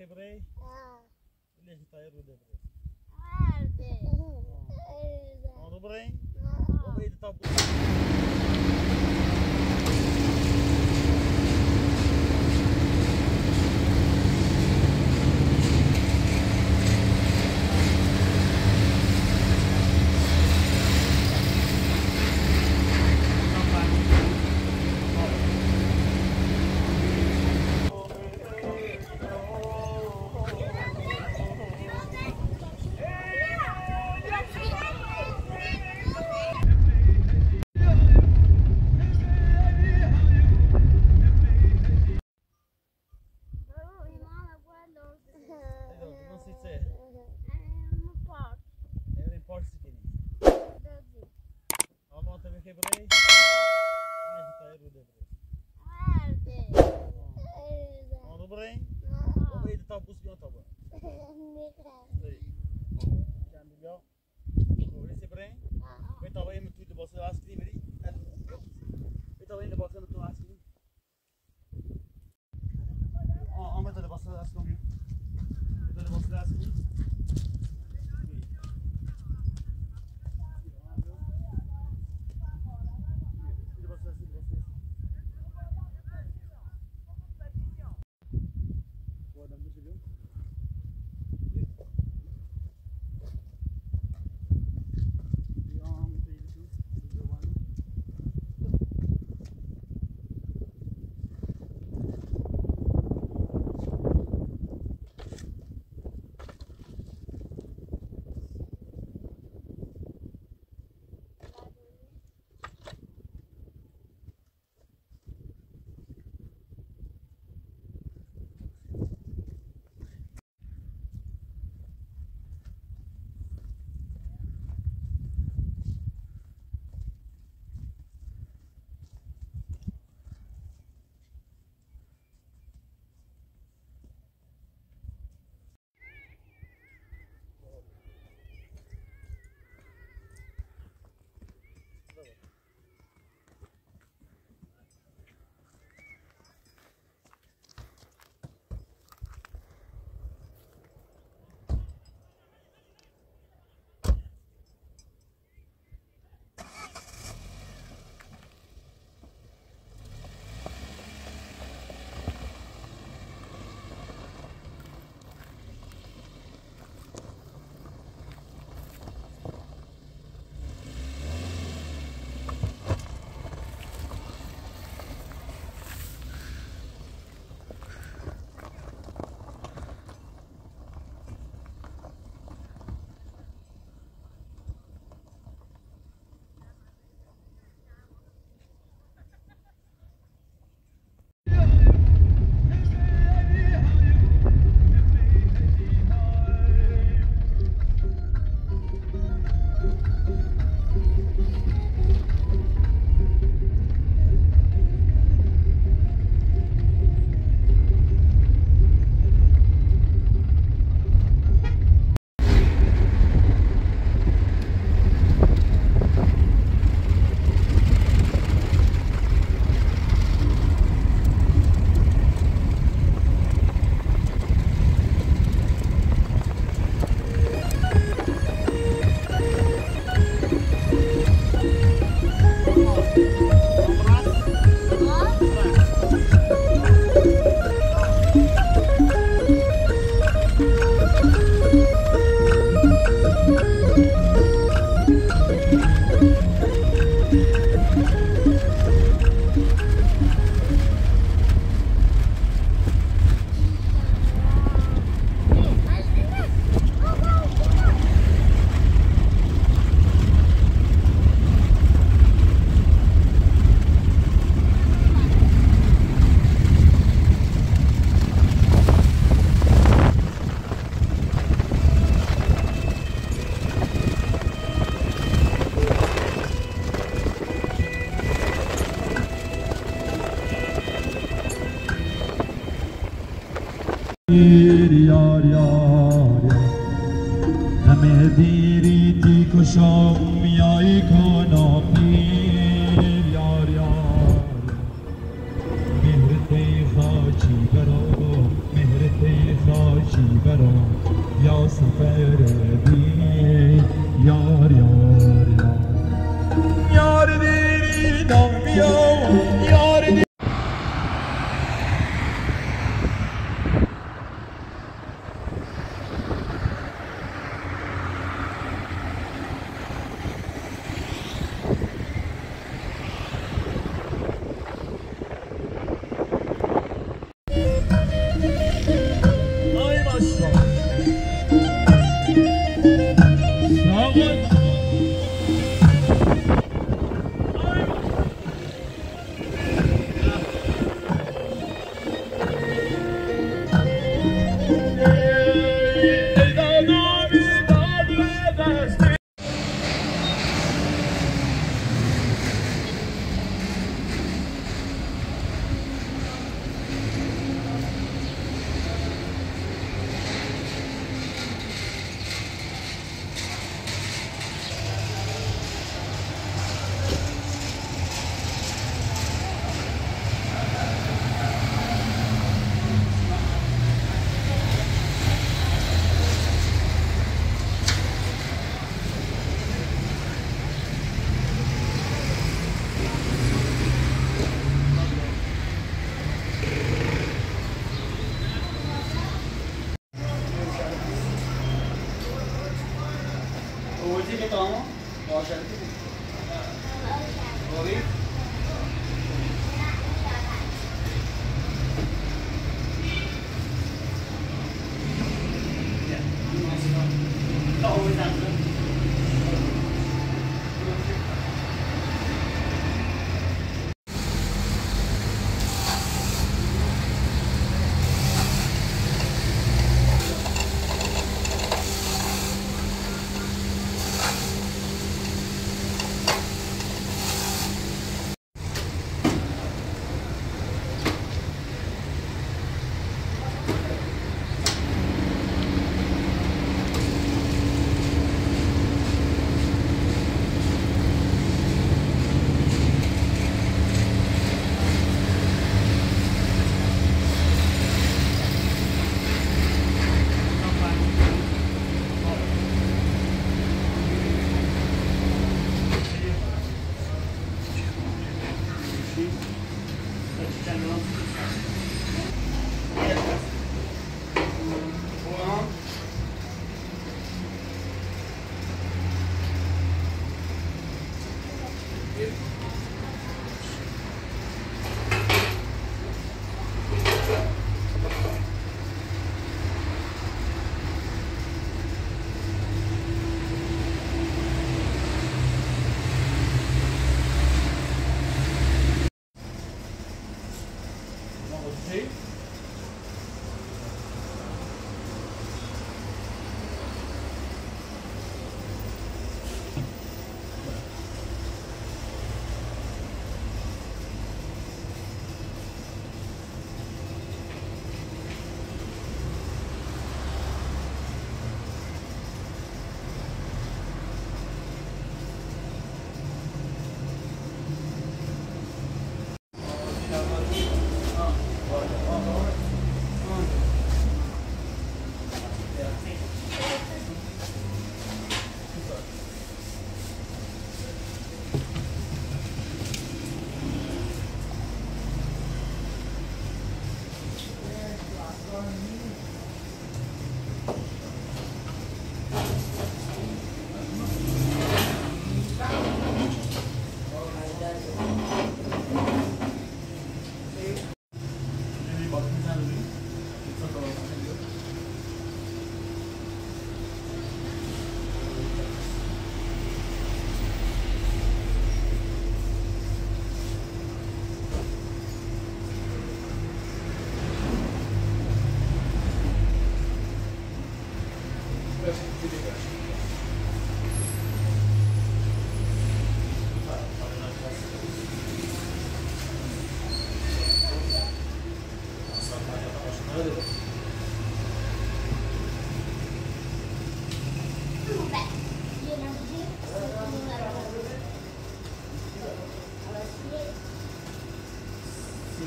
hebrei? Ele está aí no hebrei. Não hebrei? O que está severom, jag seferer dig, jag dig inom jag dig.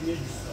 Isso.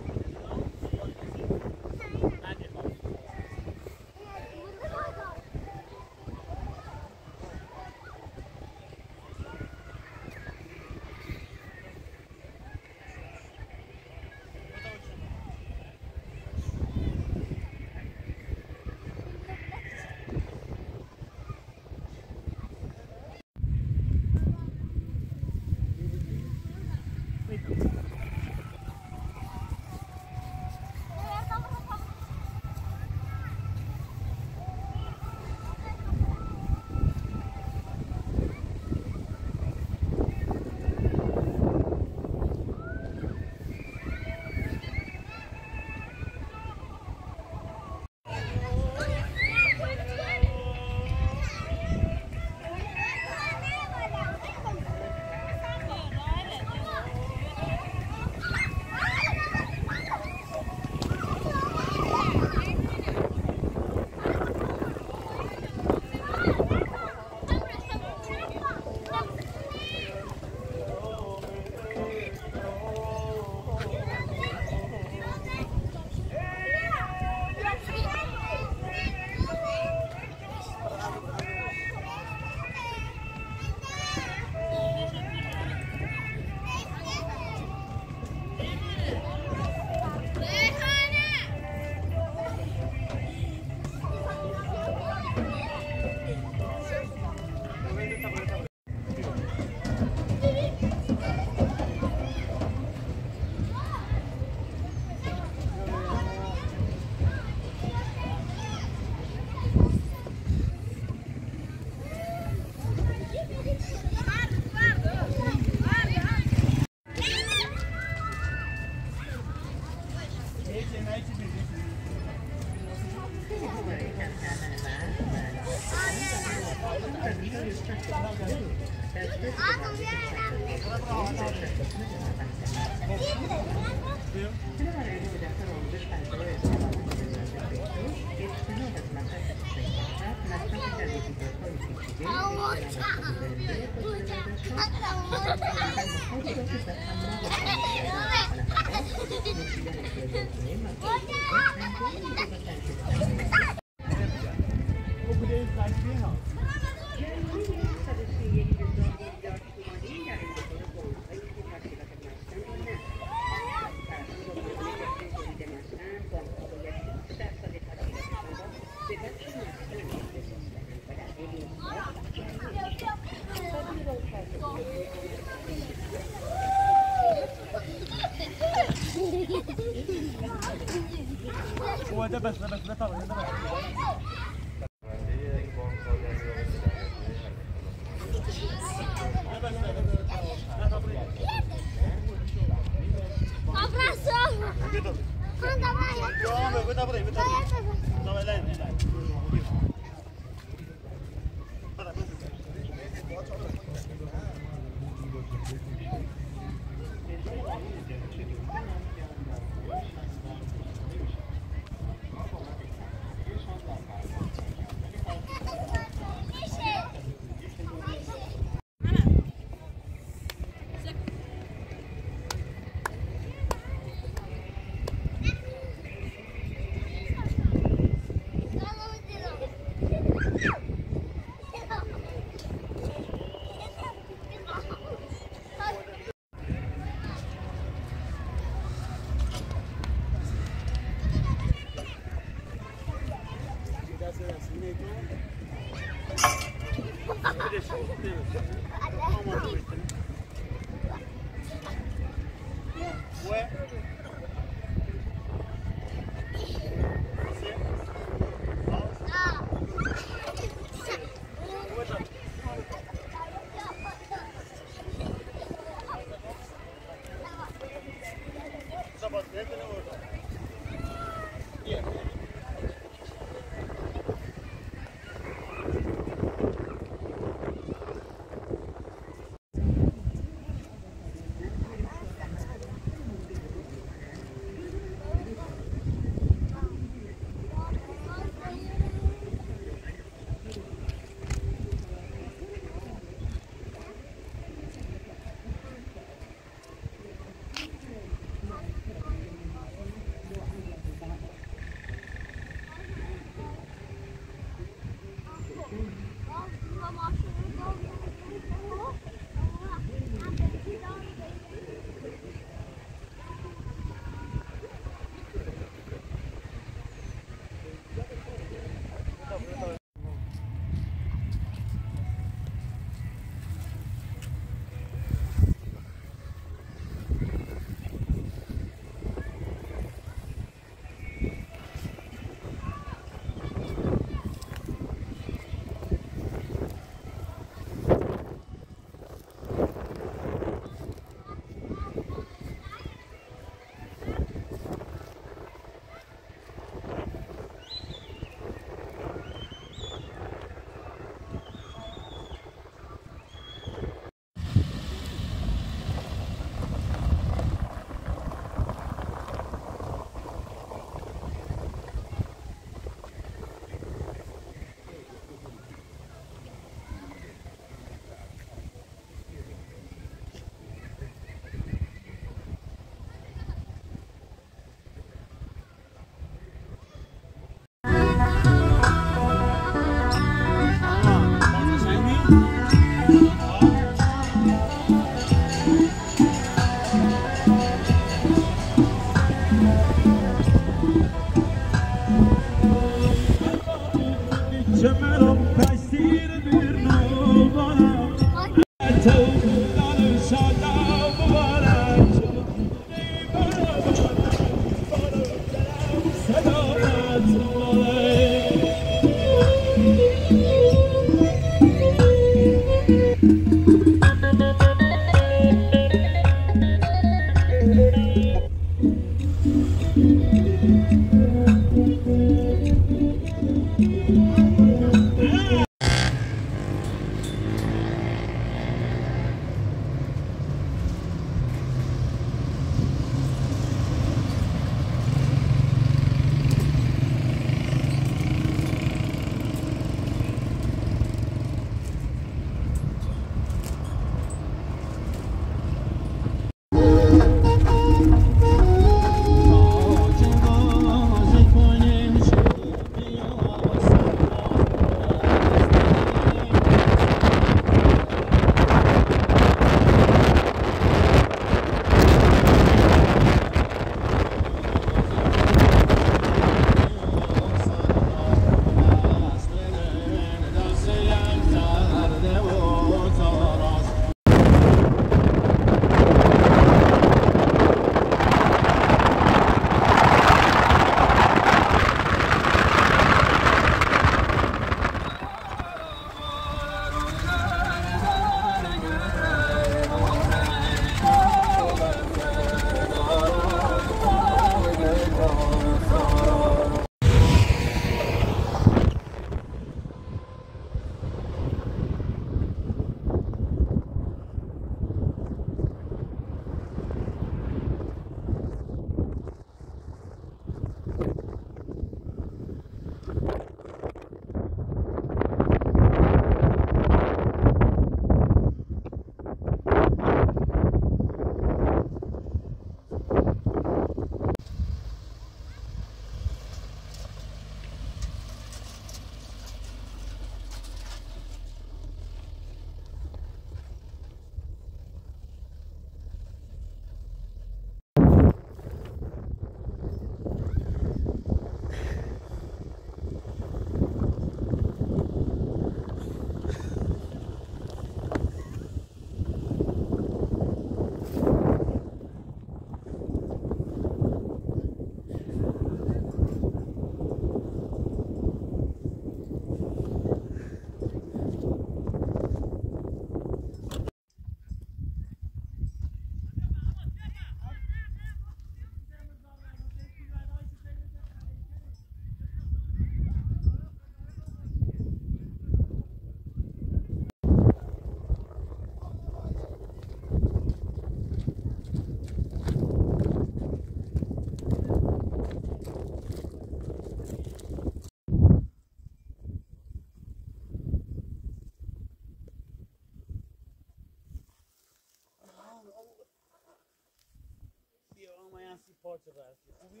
Sebastian. Ubi?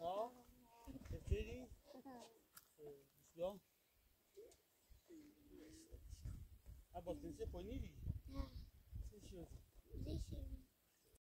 Ó. Teferi? Bisbão? Ah, bastante você põe nele? Deixa eu ver.